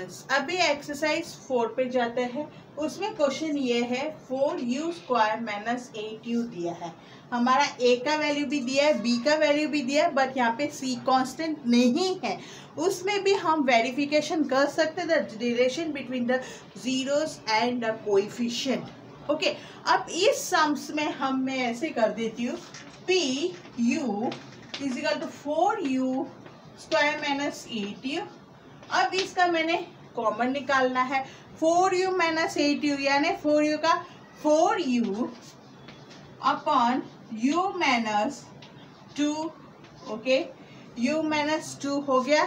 Questions. अभी exercise 4 पे जाते हैं, उसमें क्वेश्चन ये है 4u² - 8u दिया है। हमारा a का वैल्यू भी दिया है, b का वैल्यू भी दिया है, बट यहाँ पे c कांस्टेंट नहीं है। उसमें भी हम वेरिफिकेशन कर सकते the relation between the zeros and the coefficient. Okay, अब इस सम्स में मैं ऐसे कर देती हूँ p u = 4u² - 8u। अब इसका मैंने कॉमन निकालना है, 4u - 8u यानी 4u का 4u/u - 2। ओके, u - 2 हो गया।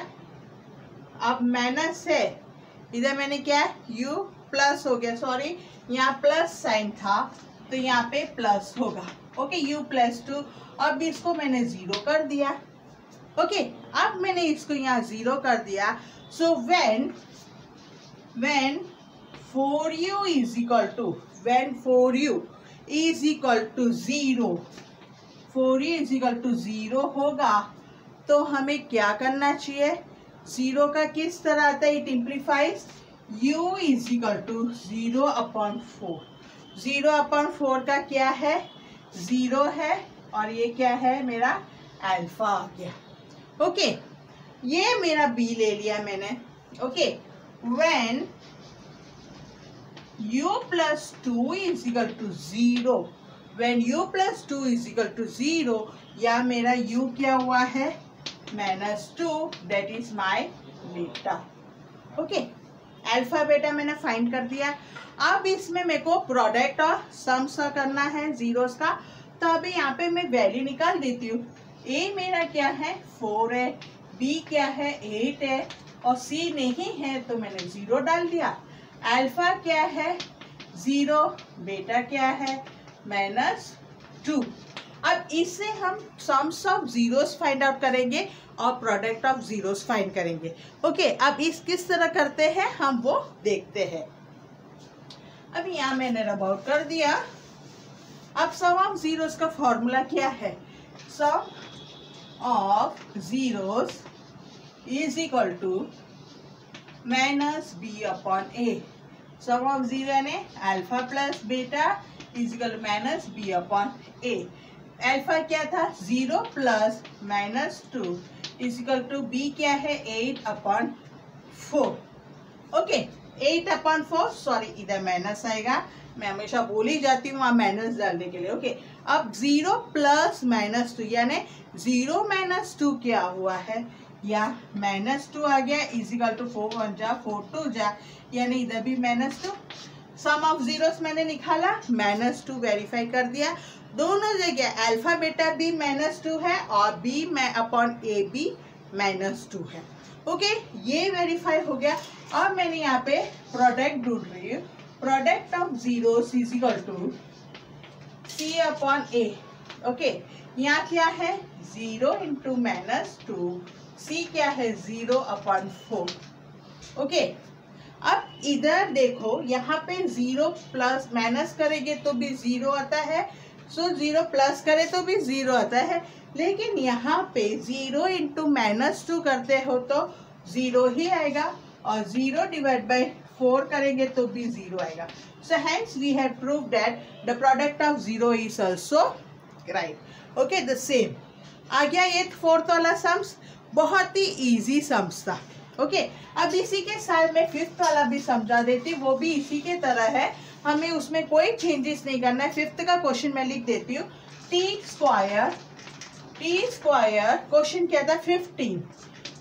अब माइनस है, इधर मैंने क्या है u प्लस हो गया, सॉरी यहाँ प्लस साइन था तो यहाँ पे प्लस होगा। Okay, u + 2। अब इसको मैंने 0 कर दिया। ओके, अब मैंने इसको यहाँ 0 कर दिया। सो व्हेन 4u = 0 होगा तो हमें क्या करना चाहिए? 0 का किस तरह आता है, इट इम्प्लीफाइज u = 0/4। 0/4 का क्या है, 0 है, और ये क्या है मेरा अल्फा आ गया। ओके, ये मेरा b ले लिया मैंने। ओके, व्हेन u + 2 = 0 या मेरा u क्या हुआ है -2, that is my beta. Okay, alpha beta मैंने फाइंड कर दिया। अब इसमें मेरे को प्रोडक्ट और सम्स करना है जीरोस का, तो अभी यहाँ पे मैं वैल्यू निकाल देती हूँ। ए मेरा क्या है 4 है, बी क्या है 8 है, और सी नहीं है तो मैंने 0 डाल दिया। अल्फा क्या है 0, बेटा क्या है -2। अब इससे हम sums of zeros find out करेंगे और प्रोडक्ट ऑफ जीरोस फाइंड करेंगे। ओके, अब इस किस तरह करते हैं हम वो देखते हैं। अब यहाँ मैंने रब आउट कर दिया। अब सम ऑफ जीरोस का फॉर्मूला क्या है, sum of zeros = -b/a। Sum of zero यानी alpha plus beta = -b/a। Alpha क्या था 0 + -2 = b क्या है 8/4। ओके, 8/4, सॉरी इधर माइनस आएगा, मैं हमेशा बोल ही जाती हूँ वहाँ माइनस डालने के लिए। ओके, अब 0 + -2 यानी 0 - 2 क्या हुआ है, या -2 आ गया = 4 × 4 × 2 यानी इधर भी -2। सम ऑफ जीरोस मैंने निकाला, -2 वेरीफाई कर दिया। दोनों जगह अल्फा बेटा भी -2 है और b/a भी -2 है। ओके, ये वेरीफाई हो गया। अब मैंने यहाँ पे प्रोडक्ट ढूंढ रही हूँ, product of zeros = c/a। Okay, यहाँ क्या है 0 × -2, c क्या है 0/4। ओके, अब इधर देखो, यहाँ पे 0 + - करेंगे तो भी 0 आता है, सो 0 + करे तो भी 0 आता है, लेकिन यहाँ पे 0 × -2 करते हो तो 0 ही आएगा, और 0 ÷ 4 करेंगे तो भी 0 आएगा। So hence we have proved that the product of zero is also right. Okay, the same आ गया ये 4th वाला सम्स, बहुत ही इजी सम्स था। ओके, अब इसी के साथ मैं 5th वाला भी समझा देती, वो भी इसी के तरह है, हमें उसमें कोई चेंजेस नहीं करना है। 5th का क्वेश्चन मैं लिख देती हूँ, t स्क्वायर क्वेश्चन क्या था 15,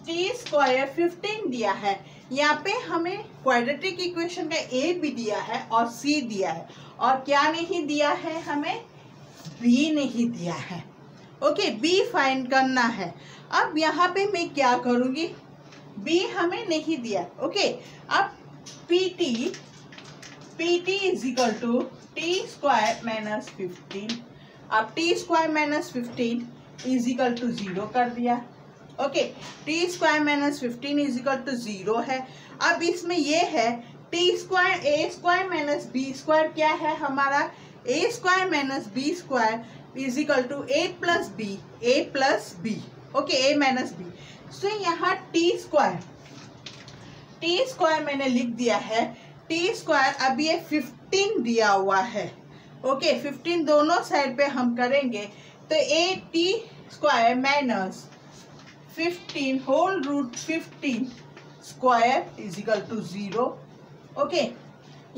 t स्क्वायर 15 दिया है। यहाँ पे हमें क्वाड्रेटिक इक्वेशन का a भी दिया है और c दिया है, और क्या नहीं दिया है हमें, b नहीं दिया है। ओके, b फाइंड करना है। अब यहाँ पे मैं क्या करूँगी, b हमें नहीं दिया। ओके, अब pt = t² - 15। अब t² - 15 = 0 कर दिया। ओके, t² - 15 = 0 है। अब इसमें ये है t²a² - b² क्या है हमारा, a² - b² = a + b। Okay, a - b। So यहाँ t स्क्वायर टी स्क्वायर मैंने लिख दिया है, टी स्क्वायर अब ये 15 दिया हुआ है, ओके 15 दोनों साइड पे हम करेंगे तो a t square minus 15 whole root 15 square is equal to 0। Okay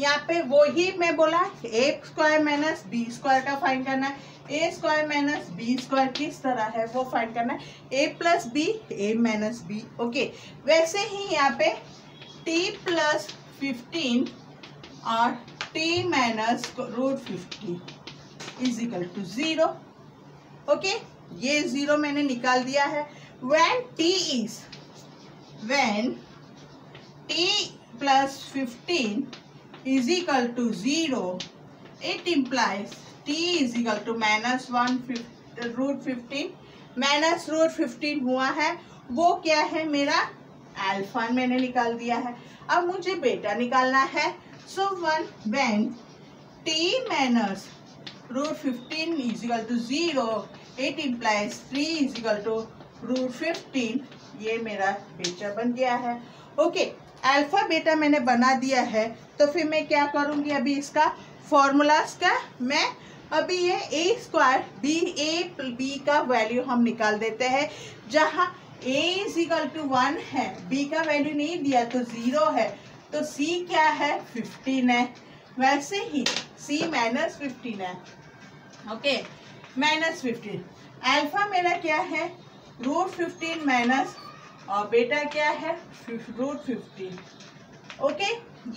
यहाँ पे वही मैं बोला a square minus b square का फाइंड करना है, a square minus b square किस तरह है वो फाइंड करना है, a plus b a minus b. Okay वैसे ही यहाँ पे टी प्लस 15 और t minus root 15 is equal to 0। Okay ये 0 मैंने निकाल दिया है। When t plus 15 is equal to 0, it implies t is equal to minus 1 root 15, minus root 15 हुआ है वो क्या है मेरा अल्फा मैंने निकाल दिया है, अब मुझे बेटा निकालना है। So when t minus root 15 is equal to 0, it implies 3 is equal to root 15, ये मेरा बेटा बन गया है। ओके अल्फा बेटा मैंने बना दिया है तो फिर मैं क्या करूँगी अभी इसका फॉर्मूलाज का, मैं अभी ये a square b a b का वैल्यू हम निकाल देते हैं, जहाँ ए इज इक्वल टू 1 है, बी का वैल्यू नहीं दिया तो 0 है, तो सी क्या है 15 है, वैसे ही सी माइनस 15 है। ओके माइनस 15 अल्फा मेरा क्या है रूट 15 माइनस और बेटा क्या है रूट 15। ओके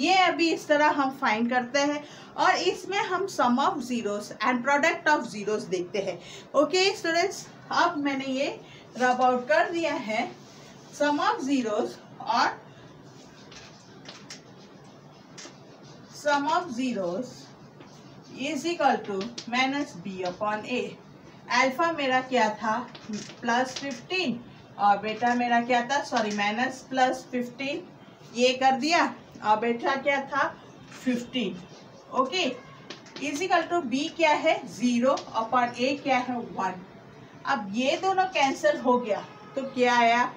ये अभी इस तरह हम फाइंड करते हैं और इसमें हम sum of zeros and product of zeros देखते हैं। ओके स्टूडेंट्स अब मैंने ये रब आउट कर दिया है सम ऑफ जीरोस और sum of zeros is equal to minus b upon a. Alpha मेरा क्या था प्लस 15 और बेटा मेरा क्या था सॉरी माइनस प्लस 15 ये कर दिया और बेटा क्या था 15। Okay is equal to b क्या है 0 अपॉन ए क्या है 1। अब ये दोनों कैंसिल हो गया तो क्या आया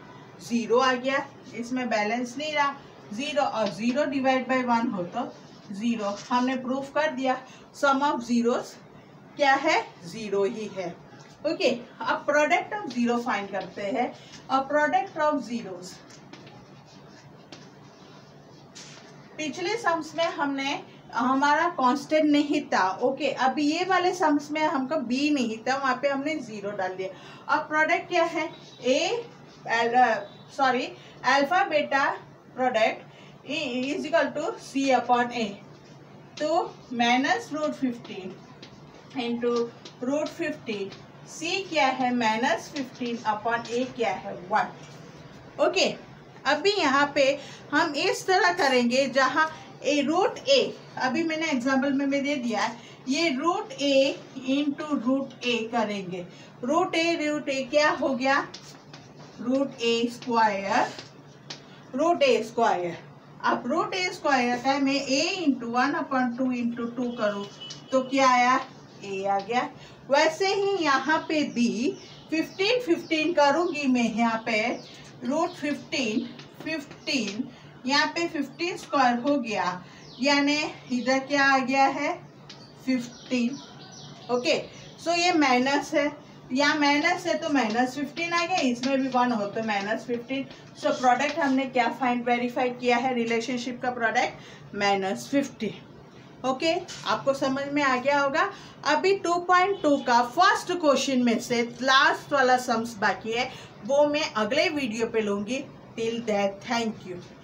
0 आ गया, इसमें बैलेंस नहीं रहा 0 और 0 डिवाइड बाई 1 हो तो 0। हमने प्रूफ कर दिया सम ऑफ जीरोस क्या है 0 ही है। ओके अब प्रोडक्ट ऑफ 0 फाइंड करते हैं और प्रोडक्ट ऑफ जीरोस पिछले सम्स में हमने हमारा कांस्टेंट नहीं था, ओके अब ये वाले सम्स में हमको b नहीं था वहाँ पे हमने 0 डाल दिया। अब प्रोडक्ट क्या है alpha beta product is equal to c upon a, तो माइनस रूट 15 इंटू रूट 15 सी क्या है माइनस 15 अपॉन ए क्या है 1। ओके अभी यहाँ पे हम इस तरह करेंगे जहाँ ए रूट ए अभी मैंने एग्जाम्पल में दे दिया है, ये root a into root a करेंगे, रूट ए क्या हो गया रूट ए स्क्वायर। अब रूट ए स्क्वायर का मैं ए इंटू 1 अपॉन 2 इंटू 2 करूँ तो क्या आया ए आ गया। वैसे ही यहाँ पे b 15 करूँगी मैं, यहाँ पे रूट 15 यहाँ पे 15 स्क्वायर हो गया यानी इधर क्या आ गया है 15। ओके सो ये माइनस है, यहाँ माइनस है तो माइनस 15 आ गया, इसमें भी 1 हो तो माइनस 15। सो प्रोडक्ट हमने क्या फाइंड वेरीफाई किया है रिलेशनशिप का प्रोडक्ट माइनस 15। ओके आपको समझ में आ गया होगा। अभी 2.2 का फर्स्ट क्वेश्चन में से लास्ट वाला सम्स बाकी है वो मैं अगले वीडियो पे लूँगी। Till that thank you.